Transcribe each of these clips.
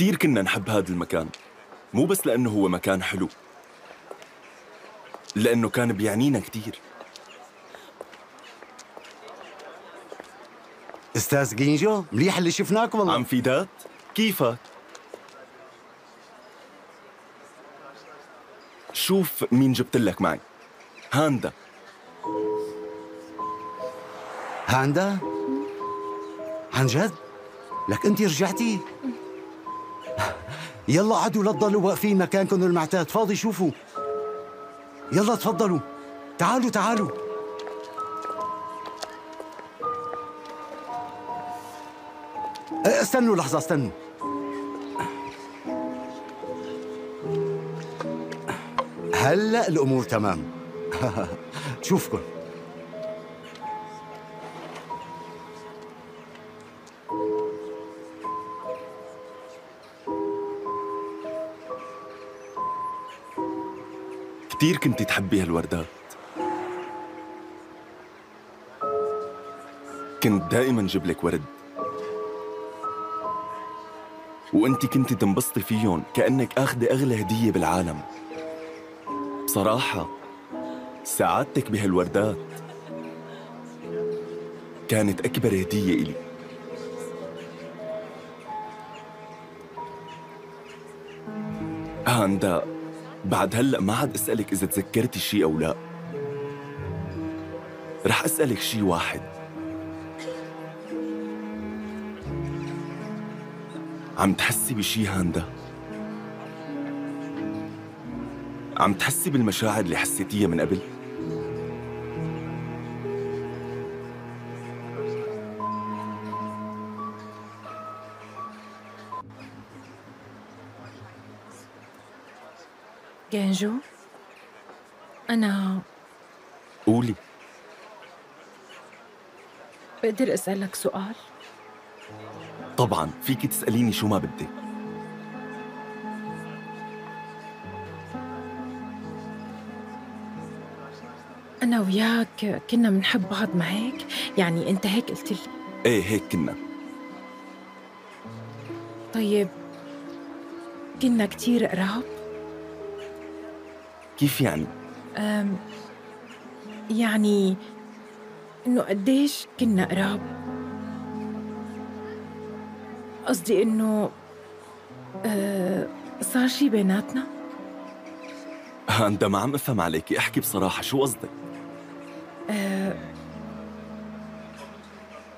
كتير كنا نحب هذا المكان، مو بس لأنه هو مكان حلو، لأنه كان بيعنينا كتير. أستاذ جينجو، مليح اللي شفناك والله. عم فيدات، كيفك؟ شوف مين جبت لك معي، هاندا. هاندا؟ عن جد؟ لك أنت رجعتي؟ يلا عدوا، لا تضلوا واقفين مكانكم المعتاد، فاضي شوفوا. يلا تفضلوا، تعالوا تعالوا. استنوا لحظة، استنوا. هلأ الأمور تمام. شوفكم. كتير كنتي تحبي هالوردات، كنت دائما جيب لك ورد وانتي كنتي تنبسطي فيهم كأنك اخذة اغلى هدية بالعالم. بصراحة سعادتك بهالوردات كانت اكبر هدية الي. هاندا، بعد هلأ ما عاد أسألك إذا تذكرتي شي أو لا، رح أسألك شي واحد. عم تحسي بشي هاندا؟ عم تحسي بالمشاعر اللي حسيتيها من قبل؟ جينجو، أنا قولي، بقدر أسألك سؤال؟ طبعاً، فيكي تسأليني شو ما بدك. أنا وياك كنا منحب بعض، ما هيك؟ يعني أنت هيك قلت لي. إيه هيك كنا. طيب، كنا كتير قراب؟ كيف يعني؟ يعني إنه قديش كنا قراب؟ قصدي إنه صار شي بيناتنا؟ هاندا، ما عم أفهم عليكي، احكي بصراحة، شو قصدك؟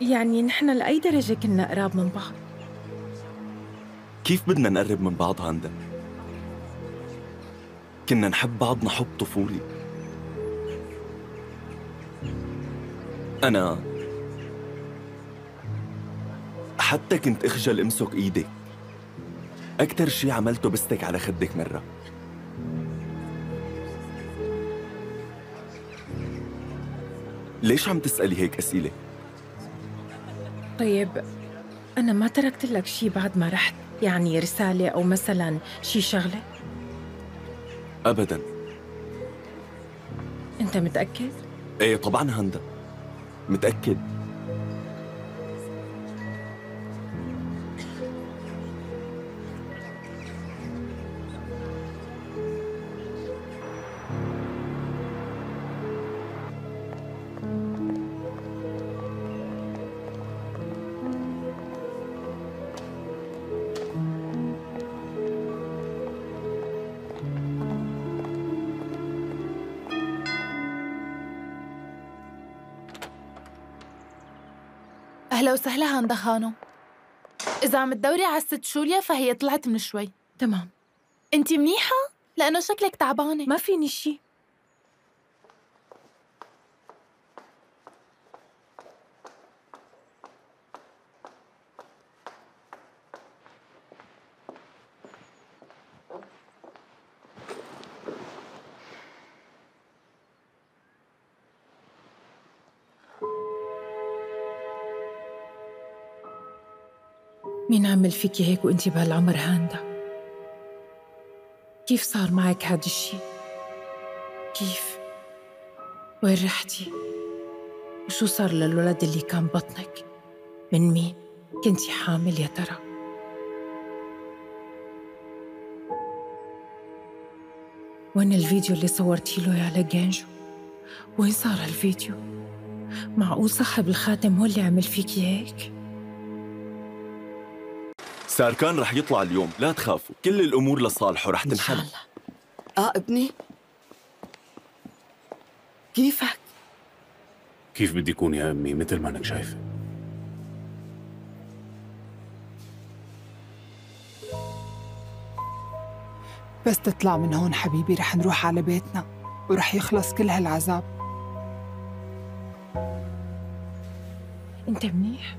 يعني نحن لأي درجة كنا قراب من بعض؟ كيف بدنا نقرب من بعض هاندا؟ كنا نحب بعضنا حب طفولي. أنا حتى كنت أخجل أمسك إيدك، أكتر شي عملته بستك على خدك مرة. ليش عم تسألي هيك أسئلة؟ طيب، أنا ما تركت لك شي بعد ما رحت، يعني رسالة أو مثلا شي شغلة؟ أبداً. أنت متأكد؟ إيه طبعاً هاندا، متأكد. أهلا وسهلا هاندا خانو. إذا عم تدوري على الست شوليا فهي طلعت من شوي. تمام. أنتِ منيحة؟ لأنه شكلك تعبانة. ما فيني شي. مين عمل فيكي هيك وانتي بهالعمر هاندا؟ كيف صار معك هاد الشي؟ كيف؟ وين رحتي؟ وشو صار للولد اللي كان بطنك؟ من مين كنتي حامل يا ترى؟ وين الفيديو اللي صورتيله على جينجو؟ وين صار هالفيديو؟ معقول صاحب الخاتم هو اللي عمل فيكي هيك؟ ساركان رح يطلع اليوم، لا تخافوا، كل الامور لصالحه رح تنحل. ان شاء الله. ابني كيفك؟ كيف بدي اكون يا امي مثل ما انك شايفه. بس تطلع من هون حبيبي رح نروح على بيتنا ورح يخلص كل هالعذاب. انت منيح؟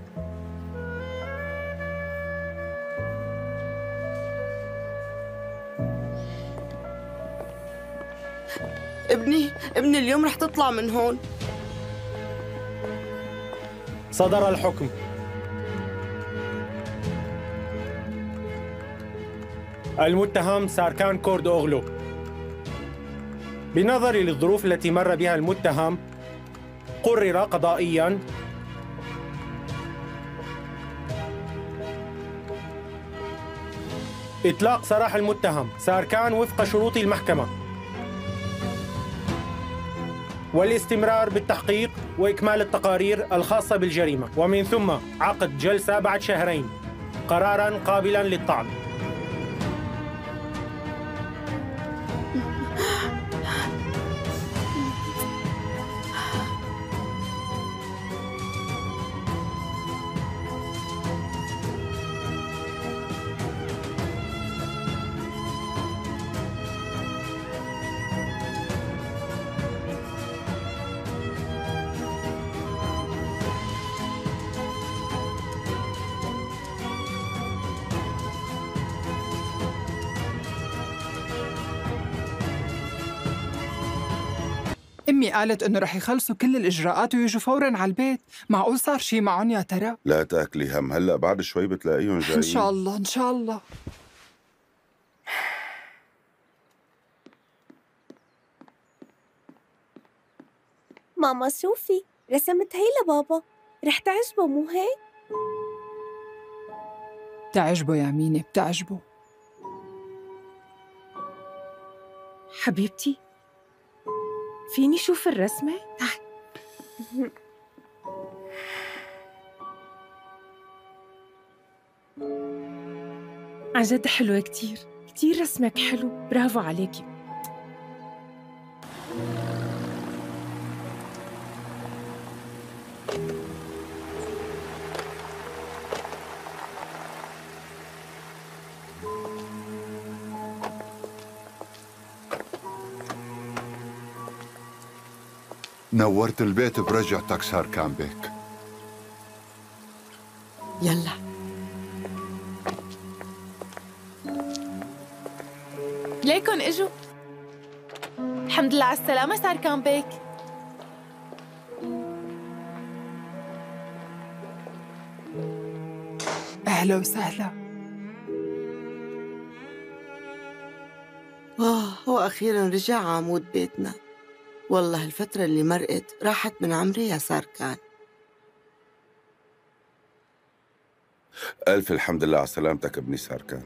ابني اليوم رح تطلع من هون. صدر الحكم. المتهم ساركان كورد أوغلو. بنظري للظروف التي مر بها المتهم قرر قضائياً إطلاق سراح المتهم ساركان وفق شروط المحكمة والاستمرار بالتحقيق وإكمال التقارير الخاصة بالجريمة، ومن ثم عقد جلسة بعد شهرين قراراً قابلاً للطعن. أمي قالت إنه رح يخلصوا كل الإجراءات ويجوا فوراً على البيت، معقول صار شي معهم يا ترى؟ لا تأكلي هم، هلأ بعد شوي بتلاقيهم جايين. إن شاء الله إن شاء الله. ماما شوفي، رسمت هي لبابا، رح تعجبه مو هيك؟ بتعجبه يا مينا، بتعجبه. حبيبتي فيني شوف الرسمة؟ عن جد حلوة كتير، كتير رسمك حلو، برافو عليكي. نورت البيت برجعتك ساركان بيك. يلا ليكن اجوا. الحمد لله على السلامة ساركان بيك. أهلا وسهلا. وأخيرا رجع عمود بيتنا. والله الفترة اللي مرقت راحت من عمري يا ساركان. ألف الحمد لله على سلامتك ابني ساركان.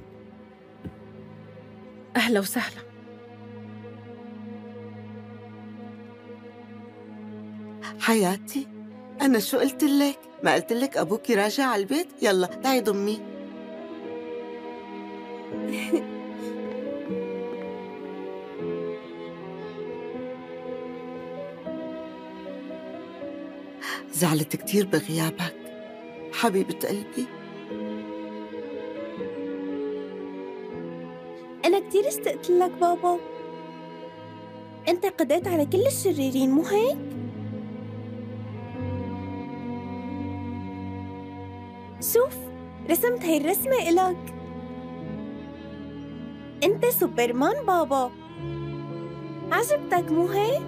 أهلا وسهلا. حياتي أنا شو قلت لك؟ ما قلت لك أبوكي راجع على البيت؟ يلا تعي ضمي. زعلت كتير بغيابك حبيبة قلبي. أنا كتير اشتقت لك بابا. أنت قضيت على كل الشريرين مو هيك؟ شوف رسمت هاي الرسمة إلك. أنت سوبرمان بابا، عجبتك مو هيك؟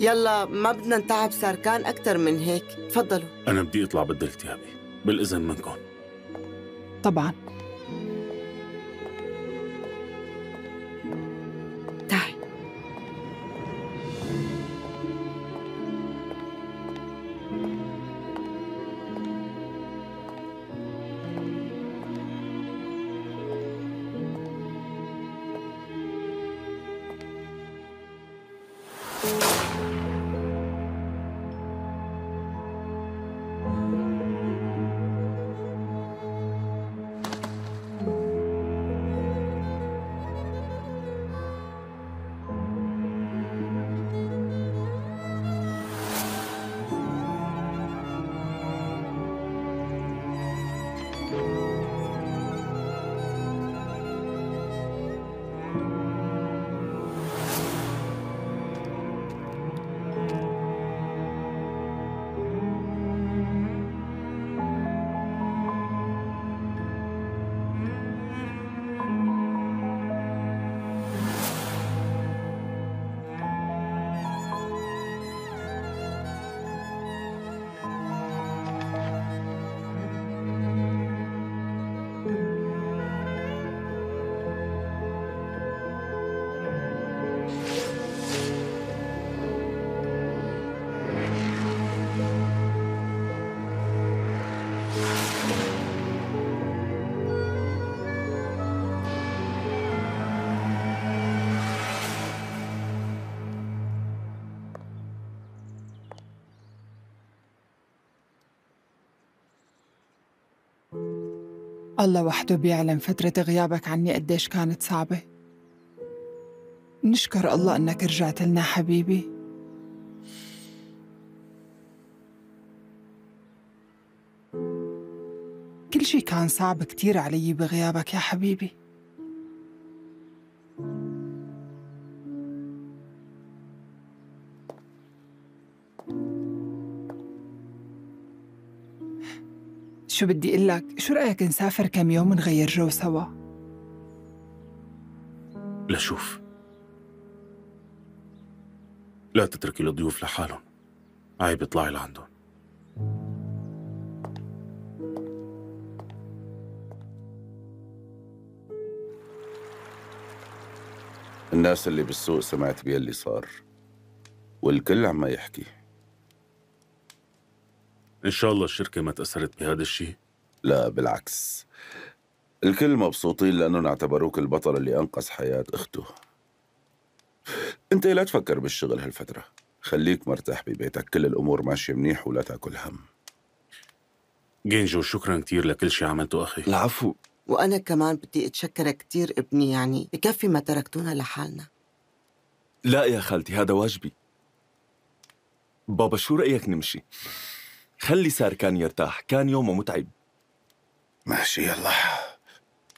يلا ما بدنا نتعب ساركان أكتر من هيك، تفضلوا. أنا بدي أطلع بدل ثيابي، بالإذن منكم. طبعاً. تعي. الله وحده بيعلم فترة غيابك عني قديش كانت صعبة. نشكر الله إنك رجعت لنا حبيبي. كل شي كان صعب كتير علي بغيابك يا حبيبي. شو بدي اقول لك، شو رأيك نسافر كم يوم ونغير جو سوا؟ لشوف، لا تتركي الضيوف لحالهم، عيب يطلعي لعندهم. الناس اللي بالسوق سمعت بيلي صار والكل عم يحكي. إن شاء الله الشركة ما تأثرت بهذا الشيء؟ لا بالعكس، الكل مبسوطين لأنهم اعتبروك البطل اللي أنقذ حياة أخته. أنت لا تفكر بالشغل هالفترة، خليك مرتاح ببيتك، كل الأمور ماشية منيح ولا تاكل هم. جينجو شكراً كتير لكل شيء عملته أخي. العفو، وأنا كمان بدي أتشكرك كتير ابني، يعني بكفي ما تركتونا لحالنا. لا يا خالتي، هذا واجبي. بابا شو رأيك نمشي؟ خلي ساركان يرتاح، كان يومه متعب. ماشي يلا،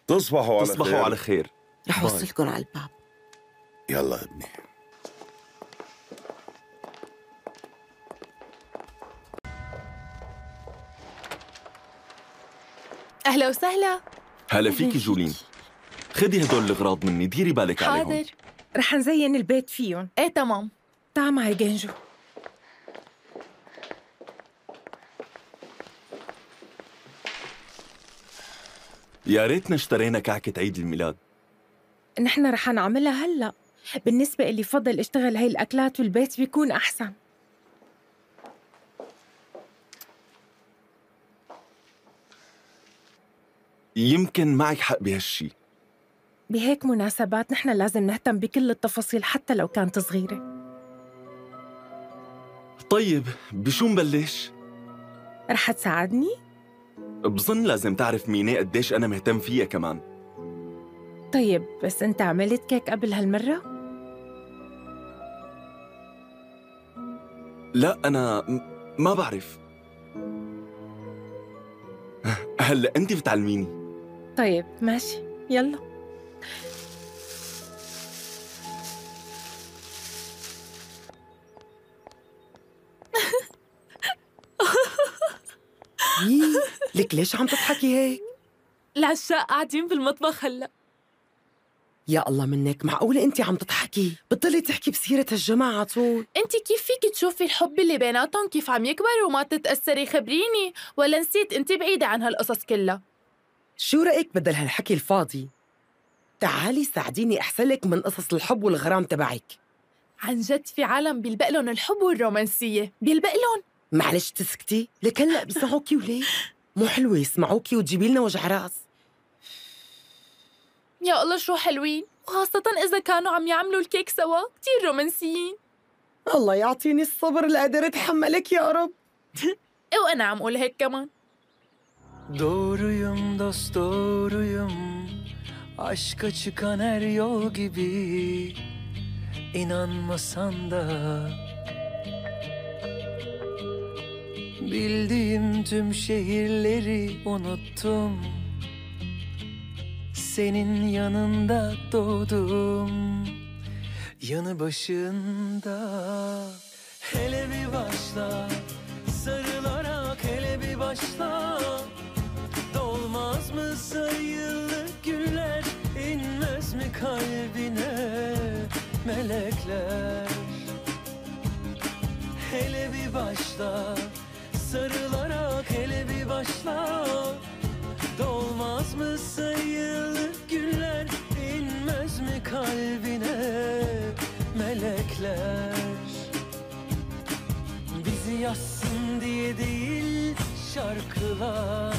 تصبحوا على خير. رح وصلكم على الباب. يلا ابني. أهلا وسهلا. هلا فيكي جولين، خدي هدول الأغراض مني، ديري بالك عليهم. حاضر، رح نزين البيت فيهم. ايه تمام. تعا معي جينجو. يا ريتنا اشترينا كعكة عيد الميلاد. نحن رح نعملها هلا. بالنسبة إلي فضل اشتغل هاي الأكلات والبيت بيكون أحسن. يمكن معك حق بهالشي. بهيك مناسبات نحن لازم نهتم بكل التفاصيل حتى لو كانت صغيرة. طيب بشو نبلش؟ رح تساعدني؟ بظن لازم تعرف مينا قديش أنا مهتم فيها كمان. طيب بس أنت عملت كيك قبل هالمرة؟ لا أنا ما بعرف. هلا أنت بتعلميني. طيب ماشي يلا. لك ليش عم تضحكي هيك؟ العشاق قاعدين بالمطبخ هلا. يا الله منك، معقولة أنت عم تضحكي؟ بتضلي تحكي بسيرة هالجماعة طول. أنت كيف فيك تشوفي الحب اللي بيناتهم كيف عم يكبر وما تتأثري؟ خبريني، ولا نسيت أنت بعيدة عن هالقصص كلها؟ شو رأيك بدل هالحكي الفاضي؟ تعالي ساعديني أحسن لك من قصص الحب والغرام تبعك. عن جد في عالم بيلبق لهم الحب والرومانسية، بيلبق لهم. معلش تسكتي؟ لك هلا بيسمعوكي وليه؟ مو حلوة يسمعوكي وتجيبي لنا وجع راس. يا الله شو حلوين، وخاصة إذا كانوا عم يعملوا الكيك سوا، كتير رومانسيين. الله يعطيني الصبر اللي أقدر أتحملك يا رب. وأنا عم أقول هيك كمان. Doğruyum dost doğruyum, aşka çıkan her yol gibi, inanmasan da bildiğim tüm şehirleri unuttum. Senin yanında doğdum, yanı başında. Hele bir başla, sarılarak hele bir başla. Dolmaz mı sayılı güller, inmez mi kalbine melekler? Hele bir başla, sarılarak hele bir başla. Dolmaz mı sayılı güller, inmez mi kalbine melekler? Bizi yazsın diye değil şarkılar,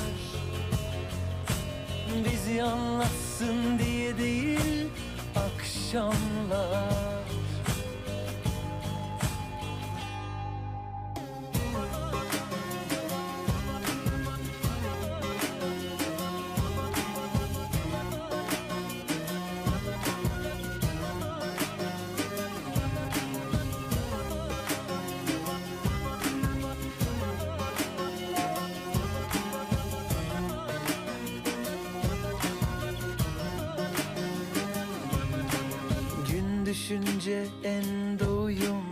bizi anlatsın diye değil akşamlar. düşünce en doğuyum.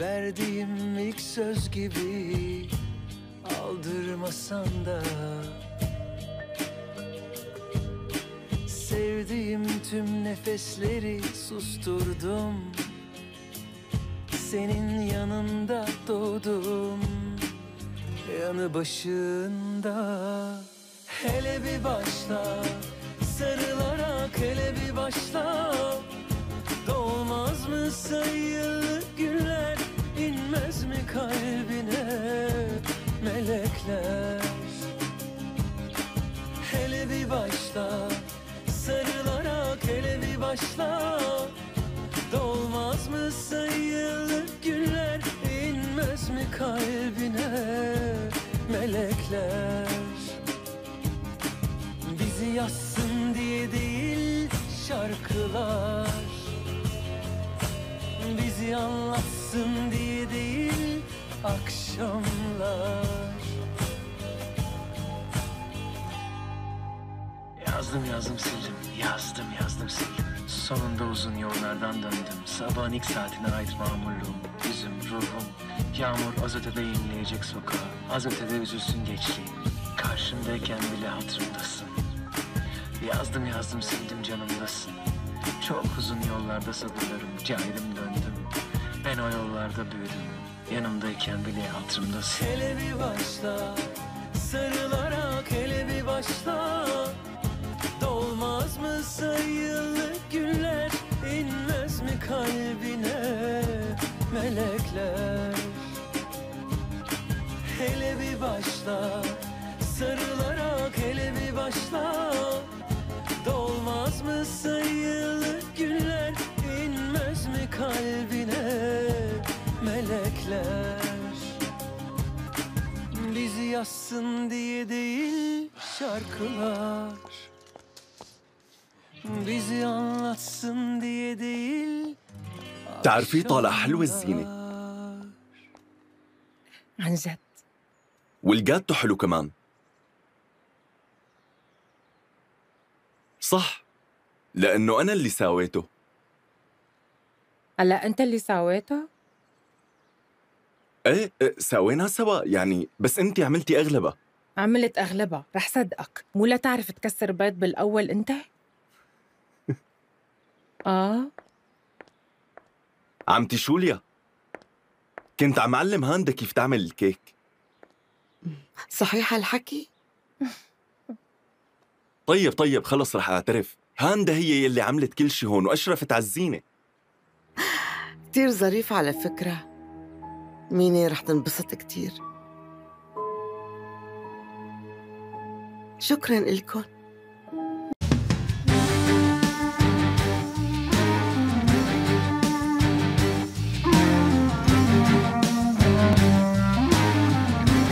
Verdiğim ilk söz gibi aldırmasan da. Sevdiğim tüm nefesleri susturdum. Senin yanında doğdum, yanı başında. Hele bir başla, sarılarak hele bir başla. Doğmaz mı sayılı günler, inmez mi kalbine melekler? Hele bir başla, sarılarak hele bir başla. Dolmaz mı sayılı günler, inmez mi kalbine melekler? Bizi yazsın diye değil şarkılar, bizi anlatsın diye değil akşamlar. Yazdım yazdım sildim, yazdım yazdım sildim. Sonunda uzun yollardan döndüm. Sabahın ilk saatine ait mamurluğum, yüzüm, ruhum. Yağmur az ötede inleyecek sokağa, az ötede üzülsün geçtiğim. Karşımdayken bile hatırımdasın. Yazdım yazdım sildim, canımdasın. Çok uzun yollarda sabırlarım, cahilim döndüm. Ben o yollarda büyüdüm, yanımdayken bile hatırımdasın. Hele bir başla, sarılarak hele bir başla. Dolmaz mı sayılı günler, inmez mi kalbine melekler? Hele bir başla, sarılarak hele bir başla. Dolmaz mı sayılı günler, inmez mi kalbine melekler? Bizi yazsın diye değil şarkılar, تعرفي طالع حلوة الزينة عن جد، والجاتو حلو كمان صح، لأنه أنا اللي ساويته. هلا أنت اللي ساويته؟ إيه ساويناها سوا يعني، بس أنت عملتي أغلبها. عملت أغلبها، رح صدقك، مو لتعرف تكسر بيض بالأول أنت؟ آه عمتي شوليا، كنت عم علم هاندا كيف تعمل الكيك. صحيح هالحكي؟ طيب طيب خلص رح أعترف، هاندا هي يلي عملت كل شي هون وأشرفت على الزينة. كتير ظريفة على فكرة، مينا رح تنبسط كتير. شكراً إلكن.